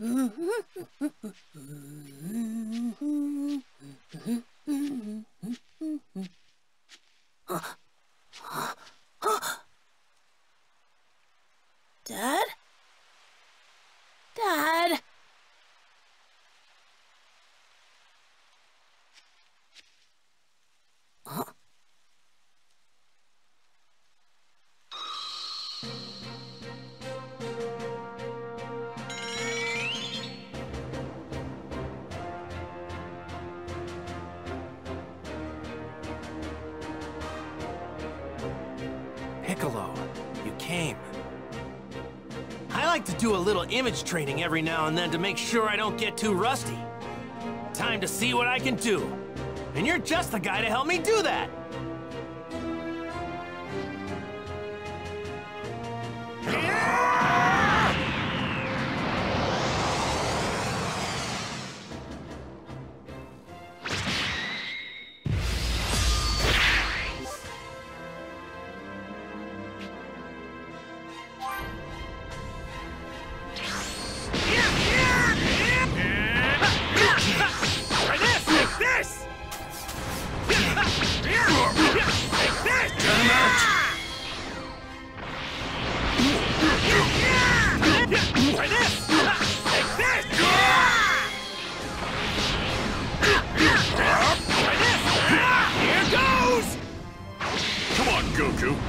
Dad? Dad? Piccolo, you came. I like to do a little image training every now and then to make sure I don't get too rusty. Time to see what I can do. And you're just the guy to help me do that.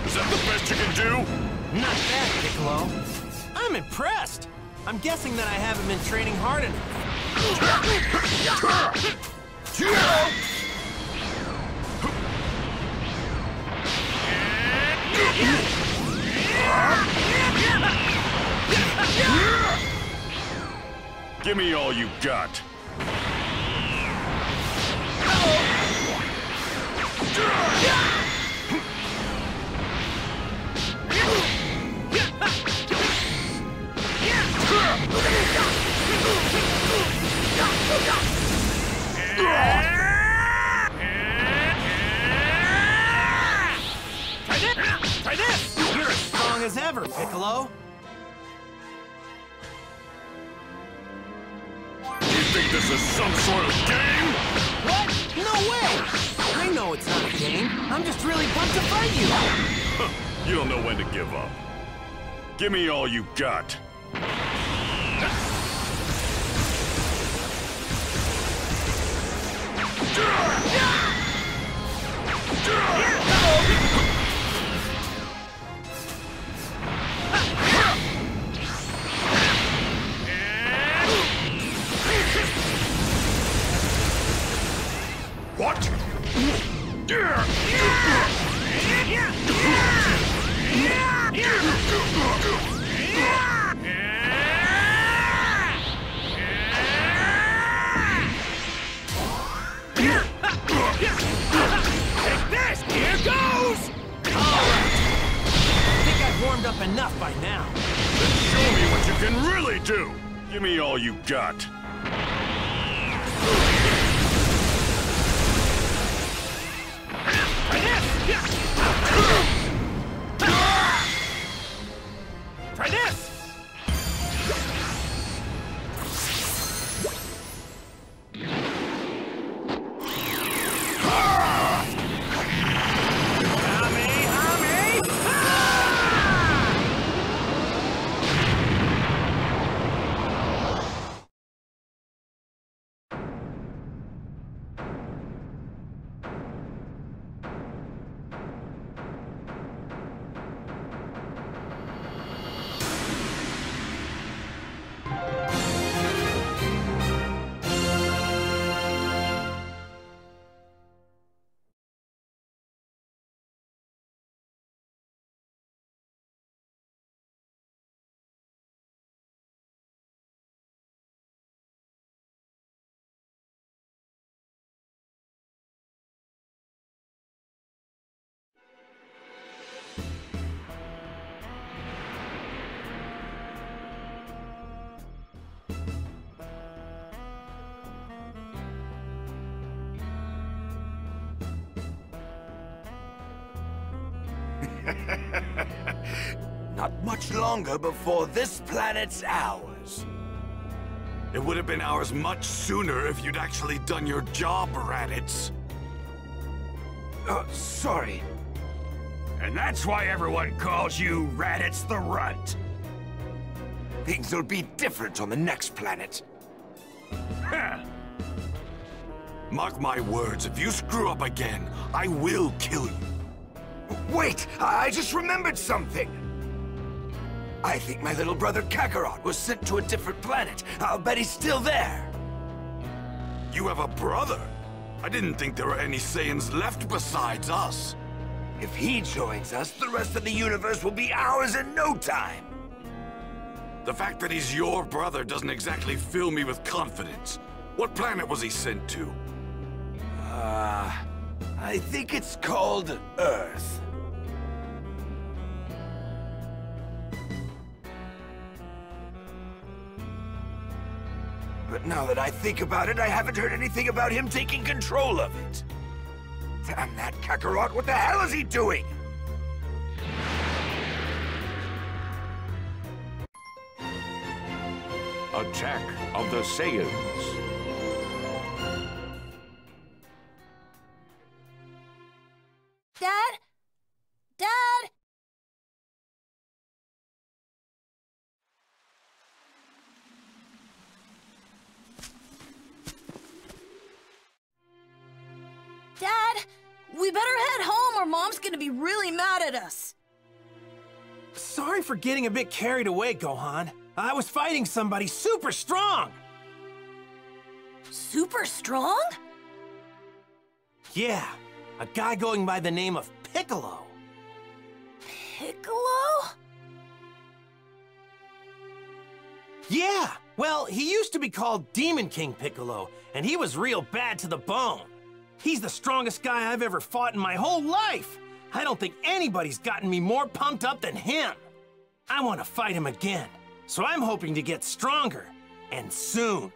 Is that the best you can do? Not bad, Piccolo. I'm impressed. I'm guessing that I haven't been training hard enough. Give me all you got. Try this! You're as strong as ever, Piccolo! You think this is some sort of game? What? No way! I know it's not a game. I'm just really pumped to fight you! Huh. You don't know when to give up. Give me all you got. What? Up enough by now. Then show me what you can really do. Give me all you got. Try this. Not much longer before this planet's ours. It would have been ours much sooner if you'd actually done your job, Raditz. Sorry. And that's why everyone calls you Raditz the Runt. Things will be different on the next planet. Mark my words, if you screw up again, I will kill you. Wait, I just remembered something. I think my little brother Kakarot was sent to a different planet. I'll bet he's still there. You have a brother? I didn't think there were any Saiyans left besides us. If he joins us, the rest of the universe will be ours in no time. The fact that he's your brother doesn't exactly fill me with confidence. What planet was he sent to? I think it's called Earth. But now that I think about it, I haven't heard anything about him taking control of it. Damn that Kakarot, what the hell is he doing? Attack of the Saiyans. Dad? Dad? Dad, we better head home or Mom's gonna be really mad at us. Sorry for getting a bit carried away, Gohan. I was fighting somebody super strong! Super strong? Yeah, a guy going by the name of Piccolo. Piccolo? Yeah, well, he used to be called Demon King Piccolo, and he was real bad to the bone. He's the strongest guy I've ever fought in my whole life! I don't think anybody's gotten me more pumped up than him! I want to fight him again. So I'm hoping to get stronger, and soon.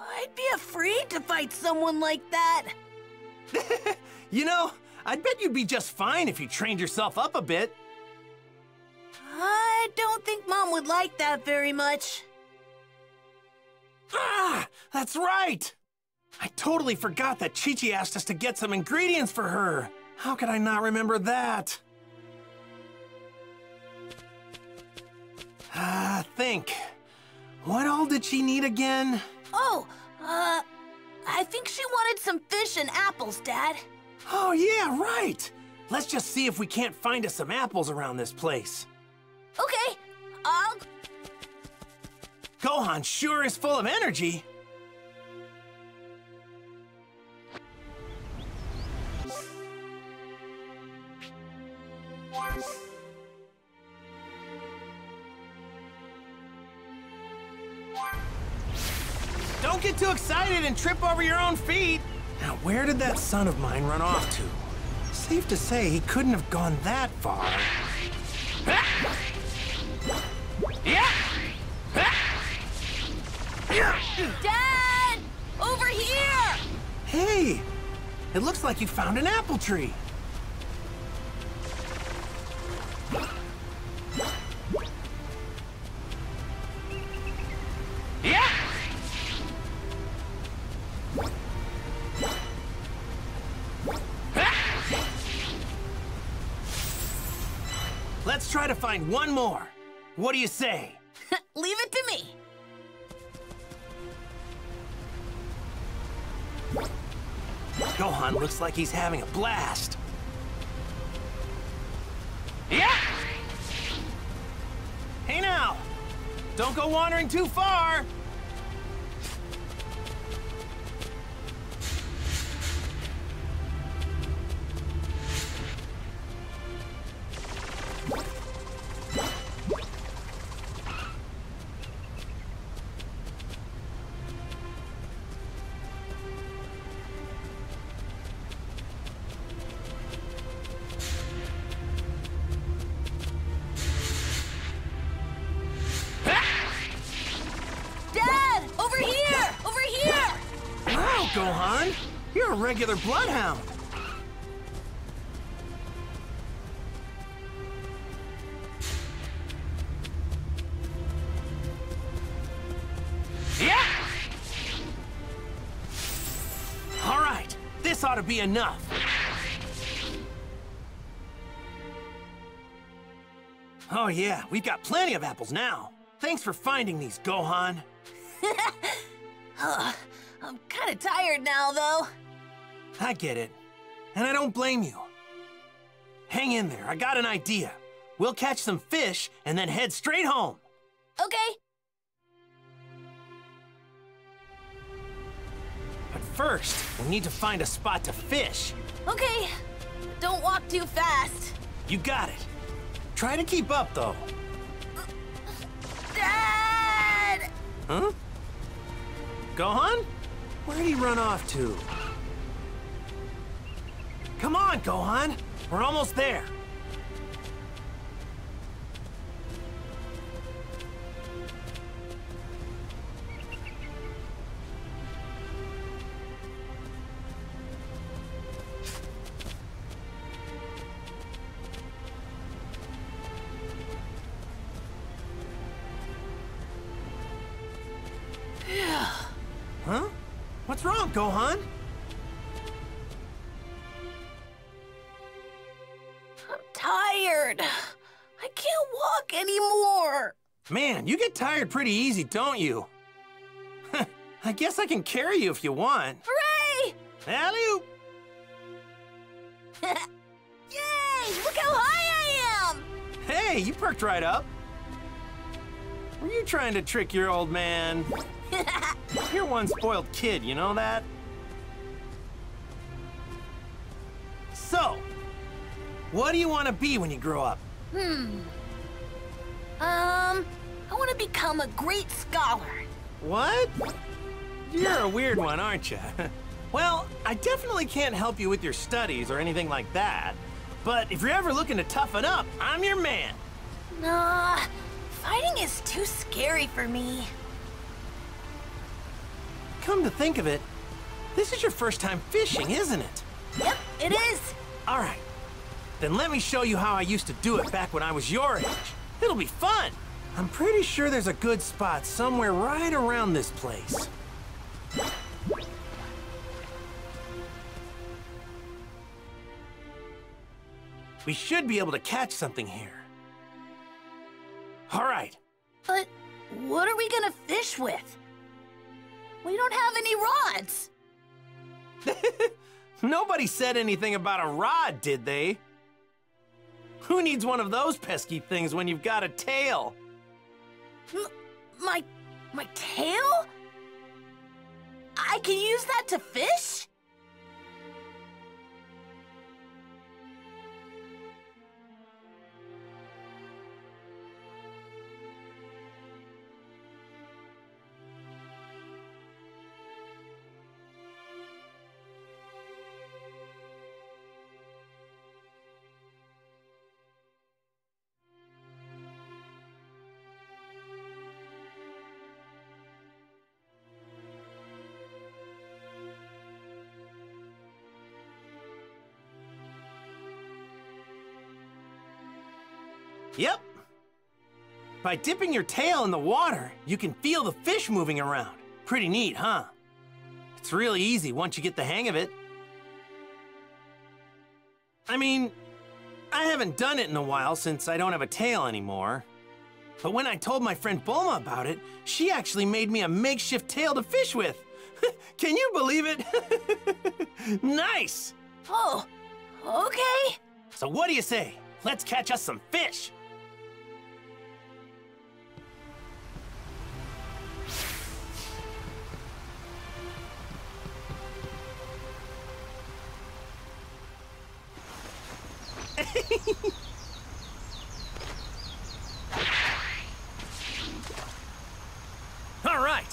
I'd be afraid to fight someone like that. You know, I'd bet you'd be just fine if you trained yourself up a bit. I don't think Mom would like that very much. Ah, that's right. I totally forgot that Chi-Chi asked us to get some ingredients for her. How could I not remember that? Think. What all did she need again? Oh, I think she wanted some fish and apples, Dad. Oh, yeah, right. Let's just see if we can't find us some apples around this place. Okay, I'll... Gohan sure is full of energy. Don't get too excited and trip over your own feet! Now, where did that son of mine run off to? Safe to say he couldn't have gone that far. Dad! Over here! Hey! It looks like you found an apple tree. Let's try to find one more. What do you say? Leave it to me. Gohan looks like he's having a blast. Yeah! Hey now! Don't go wandering too far! Gohan, you're a regular bloodhound. Yeah! ought to be enough. Oh yeah, we've got plenty of apples now. Thanks for finding these, Gohan. I'm kind of tired now, though. I get it. And I don't blame you. Hang in there, I got an idea. We'll catch some fish and then head straight home. Okay. But first, we need to find a spot to fish. Okay. Don't walk too fast. You got it. Try to keep up, though. Dad! Huh? Gohan? Where'd he run off to? Come on, Gohan! We're almost there! Huh? What's wrong, Gohan? I can't walk anymore. Man, you get tired pretty easy, don't you? I guess I can carry you if you want. Hooray! Alley-oop! Yay! Look how high I am! Hey, you perked right up. Were you trying to trick your old man? You're one spoiled kid, you know that? So, what do you want to be when you grow up? I want to become a great scholar. What? You're a weird one, aren't you? Well, I definitely can't help you with your studies or anything like that. But if you're ever looking to toughen up, I'm your man. Nah, fighting is too scary for me. Come to think of it, this is your first time fishing, isn't it? Yep, it is. All right. Then let me show you how I used to do it back when I was your age. It'll be fun! I'm pretty sure there's a good spot somewhere right around this place. We should be able to catch something here. All right. But what are we gonna fish with? We don't have any rods. Nobody said anything about a rod, did they? Who needs one of those pesky things when you've got a tail? My tail? I can use that to fish? Yep. By dipping your tail in the water, you can feel the fish moving around. Pretty neat, huh? It's really easy once you get the hang of it. I mean, I haven't done it in a while since I don't have a tail anymore. But when I told my friend Bulma about it, she actually made me a makeshift tail to fish with. Can you believe it? Nice! Oh, okay. So what do you say? Let's catch us some fish! All right.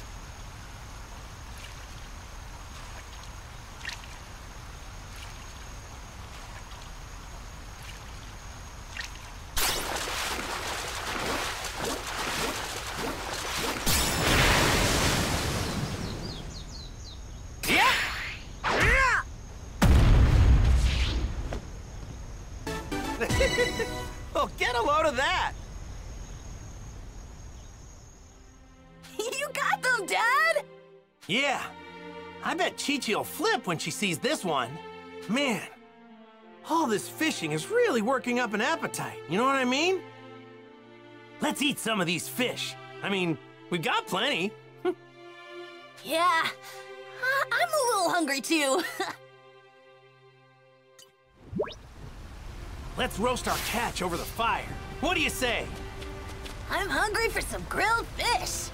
Oh, get a load of that! You got them, Dad! Yeah. I bet Chi-Chi will flip when she sees this one. Man, all this fishing is really working up an appetite, you know what I mean? Let's eat some of these fish. I mean, we've got plenty. Yeah, I'm a little hungry too. Let's roast our catch over the fire. What do you say? I'm hungry for some grilled fish.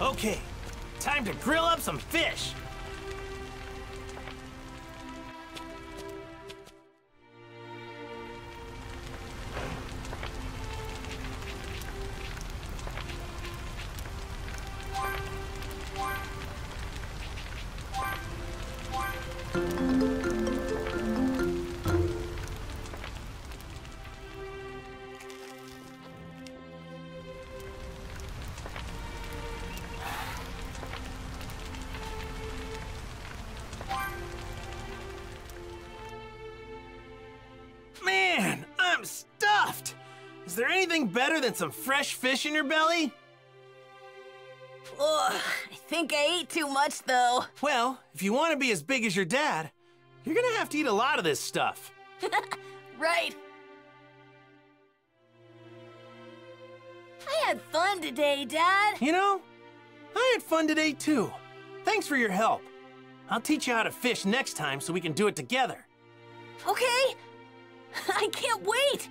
Okay, time to grill up some fish. Is there anything better than some fresh fish in your belly? Ugh, I think I ate too much, though. Well, if you want to be as big as your dad, you're gonna have to eat a lot of this stuff. Right. I had fun today, Dad. You know, I had fun today, too. Thanks for your help. I'll teach you how to fish next time so we can do it together. Okay. I can't wait.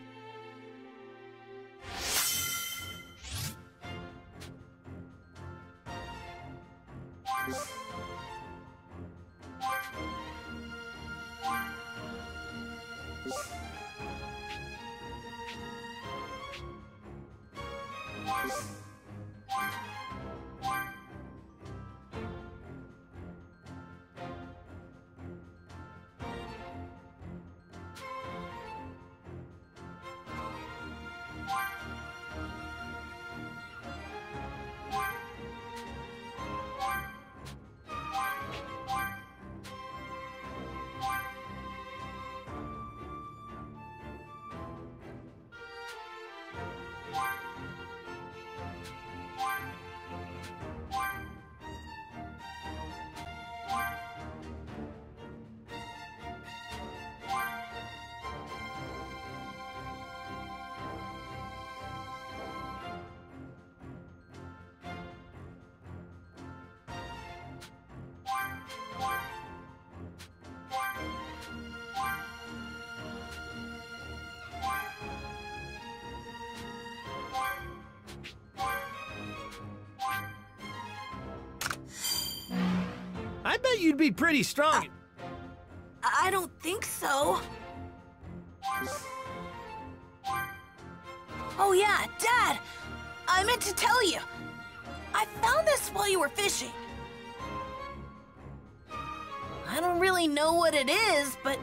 I bet you'd be pretty strong. I don't think so. Oh yeah, Dad! I meant to tell you. I found this while you were fishing. I don't really know what it is, but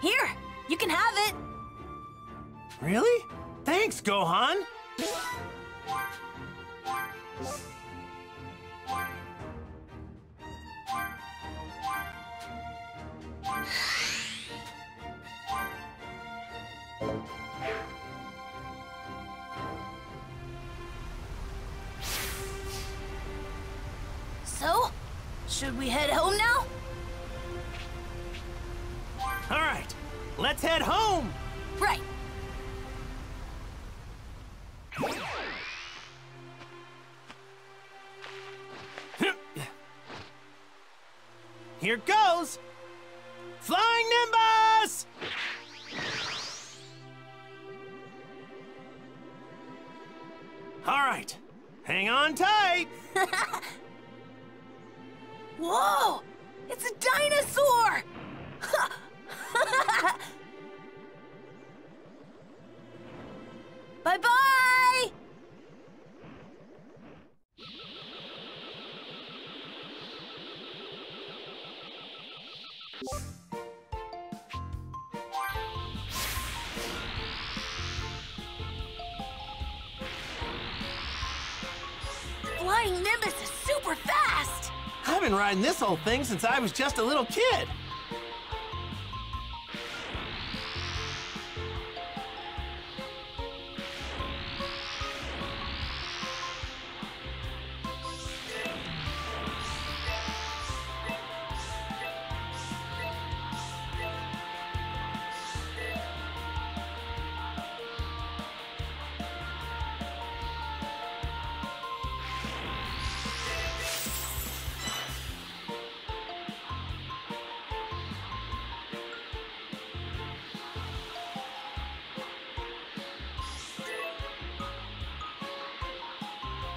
here, you can have it. Really? Thanks, Gohan. So, should we head home now? All right, let's head home. Right. Here goes. Flying Nimbus! All right, hang on tight. Whoa, it's a dinosaur! Bye-bye! Flying Nimbus is super fast! I've been riding this whole thing since I was just a little kid.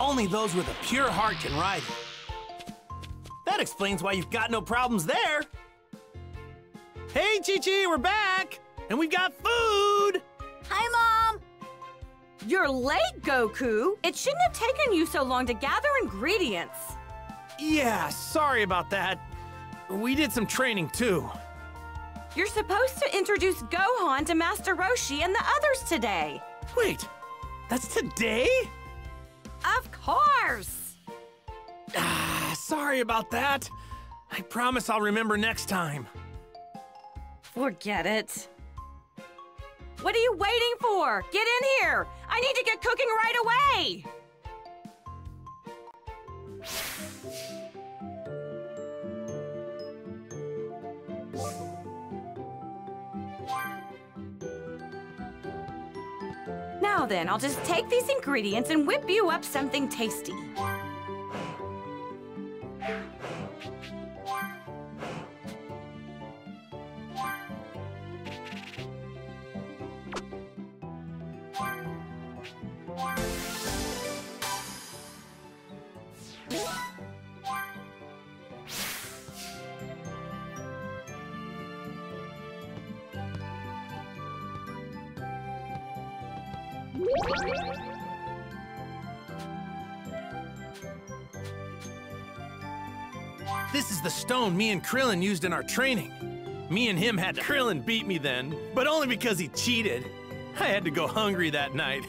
Only those with a pure heart can ride it. That explains why you've got no problems there. Hey, Chi-Chi, we're back! And we've got food! Hi, Mom! You're late, Goku. It shouldn't have taken you so long to gather ingredients. Yeah, sorry about that. We did some training, too. You're supposed to introduce Gohan to Master Roshi and the others today. Wait, that's today? Of course! Sorry about that. I promise I'll remember next time. Forget it. What are you waiting for? Get in here! I need to get cooking right away! Now then, I'll just take these ingredients and whip you up something tasty. This is the stone me and Krillin used in our training. Me and him had to... Krillin beat me then, but only because he cheated. I had to go hungry that night.